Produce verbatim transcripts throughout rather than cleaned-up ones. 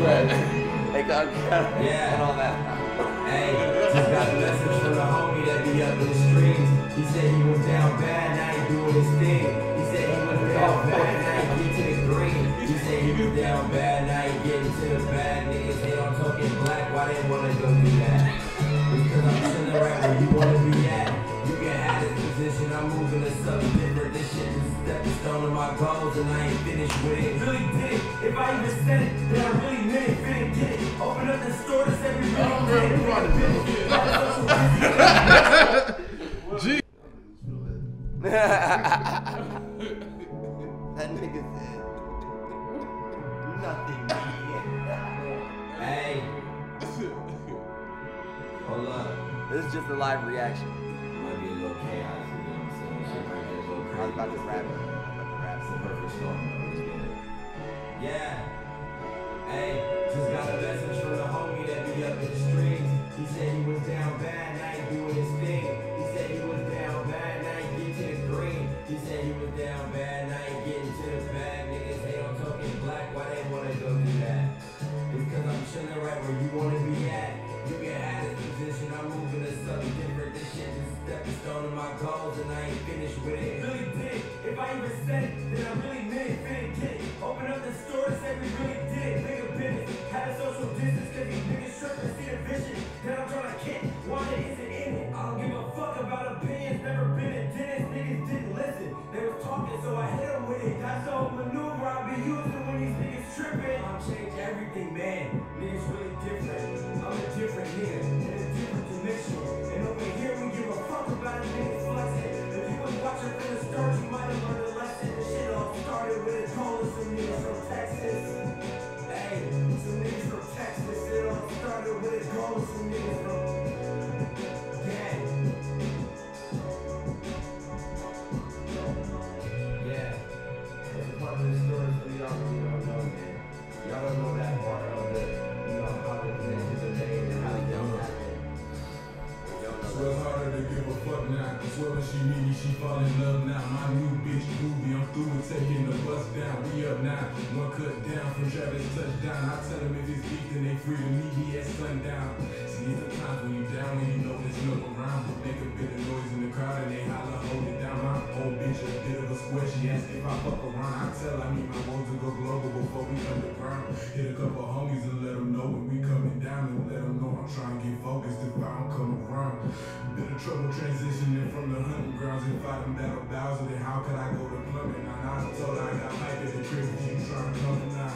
sweat. Hey, God. Yeah, and all that. Hey, just got a message from a homie that be up in the streets. He said he was down bad, now he doing his thing. He said he was down bad, now he get to the green. He said he was down bad, now he getting to the bad. Niggas hate on Token Black, why they wanna go do that? Because I'm chilling right where you wanna be at. You can have this position, I'm moving to something different. This shit is stepping stone to my goals and I ain't finished with it. Really did it, if I even said it, then I really meant it, didn't get it. Open up the store to every room, man, we run the bitch. That nigga said nothing, man. Hey. Hold up. This is just a live reaction. Might be a little chaos, you know what I'm saying? Shit might get a little crazy. I was about to rap it. I was about to rap some Perfect Storm. Yeah. Hey, just got a message from the homie that be up in the streets. He said he was down bad, now he doing his thing. He said he was down bad, now he get to the green. He said he was down bad, now he getting to the bag. Niggas hate on Token Black, why they wanna go do that? Because I'm chilling right where you wanna be at. You can have this position, I'm moving to something different. This shit is stepping stone to my goals and I ain't finished with it. Really did it, if I even said it, then I really meant it, didn't get it. Open up the store to say we really did it. Had a social distance cause these niggas trippin', see the vision that I'm tryna kick, why it isn't in it. I don't give a fuck about opinions, never been a dentist, niggas didn't listen. They was talking so I hit them with it, that's the whole maneuver I be using when these niggas trippin'. I changed everything, man, niggas really different, I'm a different nigga, in a different dimension. And over here we give a fuck about a niggas flexing. If you was watching from the start, you might have learned a lesson. The shit all started with a toll of some niggas from Texas. With it goes to me, yeah. Yeah. That's the part of the story that y'all don't know. Y'all don't know that part of it. You know how the things are made and how they don't happen. It's real harder to give a fuck now. It's whether she knew me, she fall in love now. My new bitch groovy, I'm through and taking the bus down. We up now. One cut down from Travis Touchdown. I tell him if it's beat, then they free to meet me at sundown. See, it's the times when you down and you know there's no around. But make a bit of noise in the crowd and they holler, hold it down. My old bitch a bit of a square. She asked if I fuck around. I tell her I need my world to go global before we underground. Hit a couple homies and let them know when we coming down. And let them know I'm trying to get focused if I don't come around. Bit of trouble transitioning from the hunting grounds. If I done battle Bowser, then how could I go to plumbing? I was told I got hype at the crib, keep trying to come now.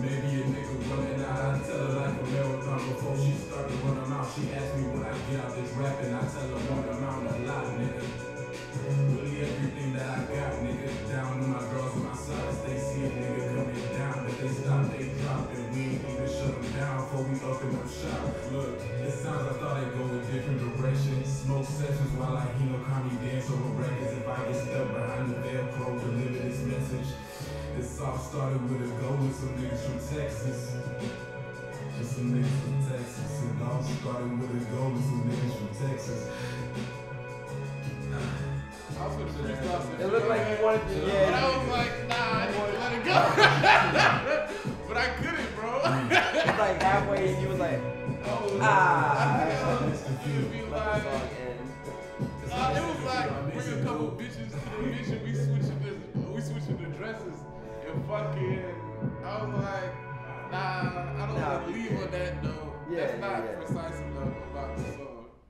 Maybe a nigga running out, I tell her like a marathon before she started running out. She asked me when I get out this rapping, I tell her one amount a lot, nigga. Really everything that I got, nigga. Down to my girls on my sides, they see a nigga coming down, but they stop, they drop, and we ain't even shut them down before we open up shop. Look, it sounds I thought I'd go a different direction. Smoke sessions while I hear no comedy dance over records. If I get stuck behind the Velcro, deliver this message. This all started with a goal with some niggas from Texas. Just some niggas from Texas. It all started with a goal with some niggas from Texas. It looked like you wanted to, yeah. But I was like, nah, I need to let it go. But I couldn't, bro. It's like halfway, and you was like, oh, ah. It be like, uh, it was like, bring a couple bitches to the mission. We switching this, we switching the dresses. Fucking, I was like, nah, I don't nah, want to leave on that though. Yeah, that's not yeah, yeah. precise enough about the song.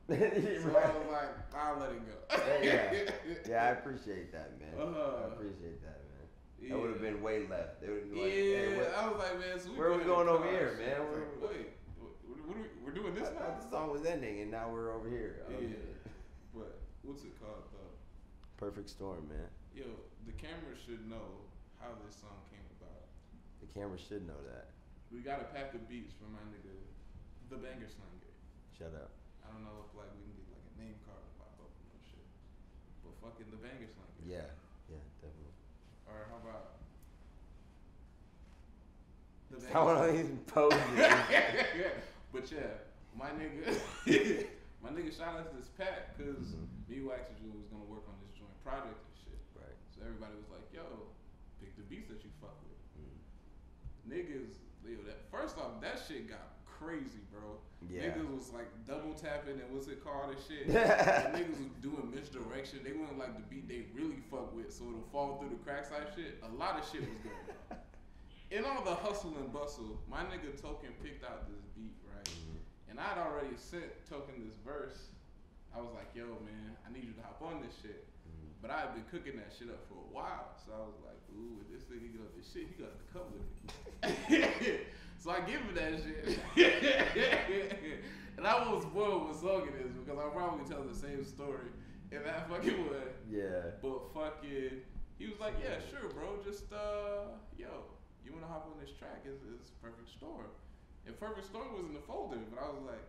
So right. I was like, I'll let it go. yeah, yeah. yeah, I appreciate that, man. Uh, I appreciate that, man. Yeah. That would have been way left. They would like, yeah, what, I was like, man, so we where are we going over here, shit, man? We're, like, wait, what, what are we, we're doing this I, now? The song was ending, and now we're over here. Yeah, but what's it called though? Perfect Storm, man. Yo, the camera should know how this song came about. The camera should know that. We got a pack of beats from my nigga, the Banger Slinger. Shut up. I don't know if like we can get like a name card to pop up and no shit. But fucking the Banger Slinger. Yeah, yeah, definitely. Or how about the Banger Slinger? I want to even pose it. But yeah, my nigga, my nigga shot us this pack because mm -hmm. B-Wax-a-Jule was gonna work on this joint project and shit. Right. So everybody was like, yo, pick the beats that you fuck with. Mm. Niggas Leo, that first off, that shit got crazy, bro. Yeah. Niggas was like double tapping and what's it called and shit. And niggas was doing misdirection. They wanted like the beat they really fuck with, so it'll fall through the cracks type shit. A lot of shit was going on. In all the hustle and bustle, my nigga Token picked out this beat, right? Mm-hmm. And I'd already sent Token this verse. I was like, yo, man, I need you to hop on this shit. Mm-hmm. But I had been cooking that shit up for a while. So I was like, ooh, if this nigga get up this shit, he got to cover it. So I give him that shit. And I was bored with song it is because I probably tell the same story in that fucking way. Yeah. But fucking, he was like, yeah, sure, bro. Just, uh, yo, you want to hop on this track? It's, it's Perfect Storm. And Perfect Storm was in the folder, but I was like,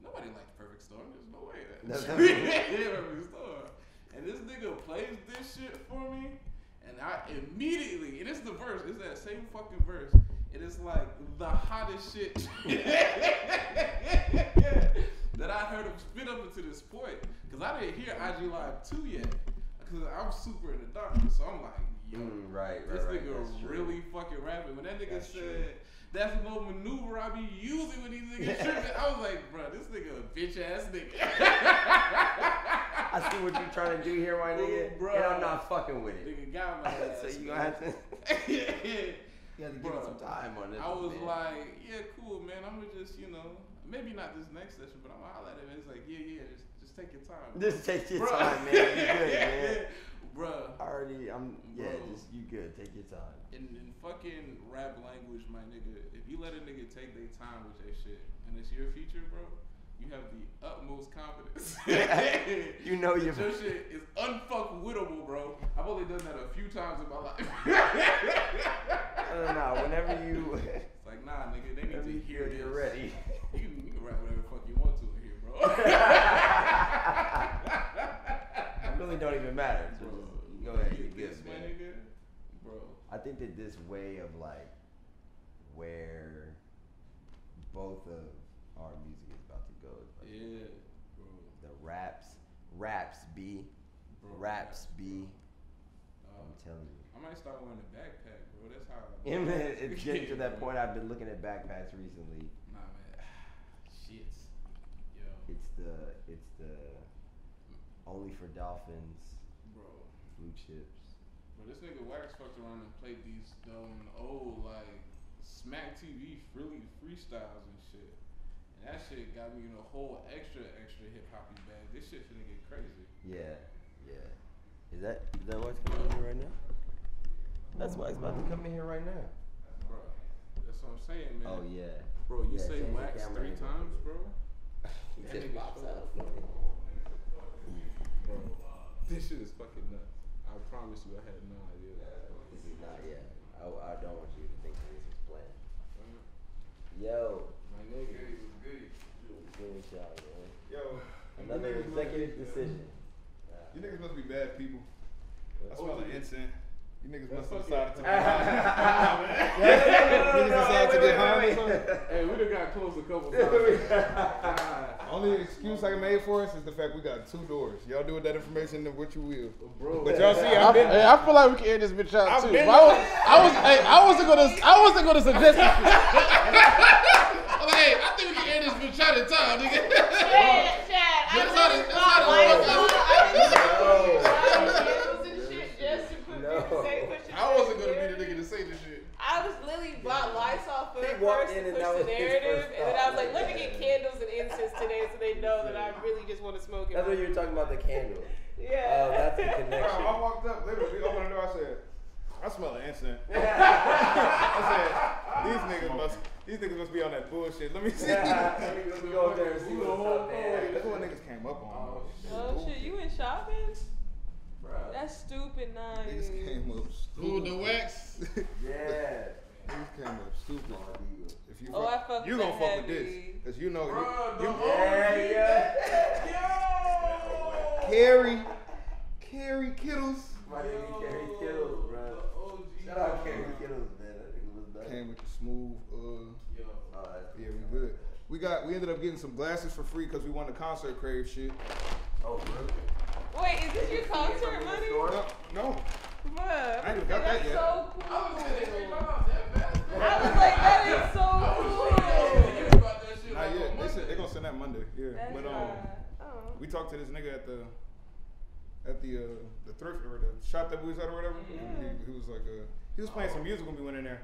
nobody liked Perfect Storm. There's no way that Perfect Storm. And this nigga plays this shit for me, and I immediately, and it's the verse, it's that same fucking verse, and it's like the hottest shit that I heard him spit up until this point, because I didn't hear I G Live two yet, because I'm super in the dark, so I'm like, yo, mm, right, this right, nigga right. really true. fucking rapping. When that nigga that's said, true. that's the little maneuver I be using when these niggas tripping, I was like, bro, this nigga a bitch ass nigga. I see what you trying to do here, my nigga, bro, and I'm not fucking with it. Nigga got my ass. So you gonna have to, yeah. you have to give it some time on this. I was man. like, yeah, cool, man. I'm gonna just, you know, maybe not this next session, but I'm gonna holler at him. It's like, yeah, yeah, just, just take your time. Bro. Just take your bro. time, man. You good, man. Bruh. Already, I'm, yeah, Bro. just, you good, take your time. In, in fucking rap language, my nigga, if you let a nigga take their time with that shit, and it's your feature, bro, you have the utmost confidence. You know your shit is unfuckwittable, bro. I've only done that a few times in my life. No, no, no, whenever you... It's like, nah, nigga, they need to hear this. You're ready. You can, you can rap whatever the fuck you want to in here, bro. It really don't even matter. Just bro, go ahead and get it, man. Bro. I think that this way of like where both of our music is about to go. Like yeah, bro. The raps, raps B, bro, raps B. Uh, I'm telling you. I might start wearing a backpack, bro. That's how. I mean, it's getting to that point. I've been looking at backpacks recently. Nah, man. Shit. Yo. It's the. It's the. Only for dolphins, bro. Blue chips. Bro, this nigga Wax fucked around and played these dumb old like Smack T V really freestyles and shit, and that shit got me in a whole extra extra hip hoppy bag. This shit finna get crazy. Yeah, yeah. Is that is that Wax coming in here right now? That's Wax about to come in here right now. Bro, that's what I'm saying, man. Oh yeah. Bro, you yeah, say Wax three times, bro. That nigga pops out. Bro, this shit is fucking nuts. I promise you I had no idea. Uh, this is not, yeah. I, I don't want you to think that this is planned. Uh-huh. Yo. My nigga, it was good. Good with y'all, man. Yo. Another executive decision. Nah. You niggas must be bad people. I smell the incense. You niggas must have decided to be homie. You niggas decided to be homie. Hey, we done got close a couple times. Only excuse I made for us is the fact we got two doors. Y'all do with that information and what you will. Bro, but y'all see, I've been. I, I feel like we can end this bitch out too. I, was, I, was, hey, I wasn't gonna. I wasn't gonna suggest this. I'm like, hey, I think we can end this bitch out in time, nigga. Chad, Chad, I just thought I was doing shit just to put no. me to say push it. I wasn't gonna be the nigga to say this shit. I was literally bought Lysol for the first to push the narrative, and then I was like, let me get candles and incense today so they know that I really just want to smoke it. That's what you were talking about, the candles. Yeah. Oh, that's the connection. I walked up, literally, we opened the door, I said, I smell an incense. I said, these niggas must these niggas must be on that bullshit. Let me see. Let me go up there and see what's up there. That's what niggas came up on. Oh, shit, you went shopping? Bro. That's stupid, nice. Niggas came up stupid. Ooh, the Wax? Yeah. Niggas came up stupid. If you oh, fuck, I fuck you gonna heavy. fuck with this. Because you know. Bro, you, you, yeah, yeah. Yo! Carry. Carry Kittles. My nigga Carry Kittles, bro. Shout out Carry Kittles, man. That nigga was nice. Came with the smooth, uh. Yo. Oh, that's yeah, we good. We got, we ended up getting some glasses for free because we won the Concert Grey shit. Oh, bro. Wait, is this your concert money? No. no. What? I ain't got that yet. That's so cool. I was like, that is to this nigga at the at the uh, the thrift or the shop that we was at or whatever. Yeah. He, he was like, uh, he was playing oh. some music when we went in there,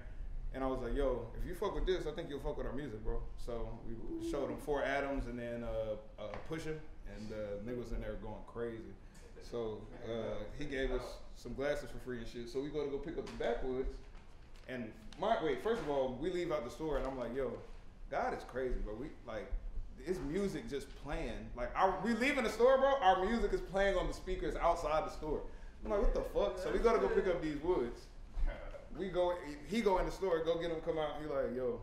and I was like, yo, if you fuck with this, I think you'll fuck with our music, bro. So we Ooh. showed him Four Adams and then uh, uh, Pusha, and uh, niggas in there going crazy. So uh, he gave us some glasses for free and shit. So we go to go pick up the backwoods, and my wait, first of all, we leave out the store, and I'm like, yo, God is crazy, bro. We like. It's music just playing. Like, our, we leaving the store, bro. Our music is playing on the speakers outside the store. I'm like, what the fuck? So we gotta go pick up these woods. We go, he go in the store, go get him, come out. He like, yo,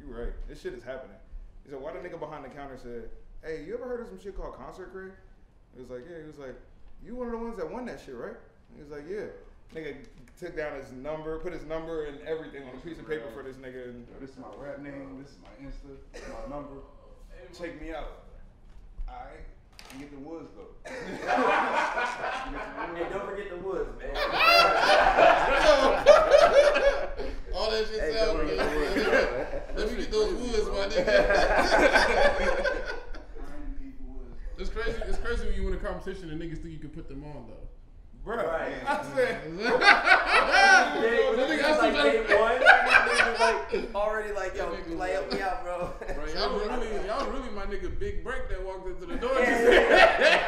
you right. This shit is happening. He said, why the nigga behind the counter said, hey, you ever heard of some shit called Concert Grey? He was like, yeah. He was like, you one of the ones that won that shit, right? He was like, yeah. Nigga took down his number, put his number and everything on a piece of paper for this nigga. And, yo, this is my rap name. This is my Insta. This is my number. Take me out. Alright. You get the woods though. Hey, don't forget the woods, man. All that shit sounds good. Let me get those woods, my nigga. It's crazy, it's crazy when you win a competition and niggas think you can put them on though. Bro, right. I said. Like already like yo, lay up me out, bro. Bro, y'all really, y'all really my nigga Big Break that walked into the door. Yeah, yeah, yeah.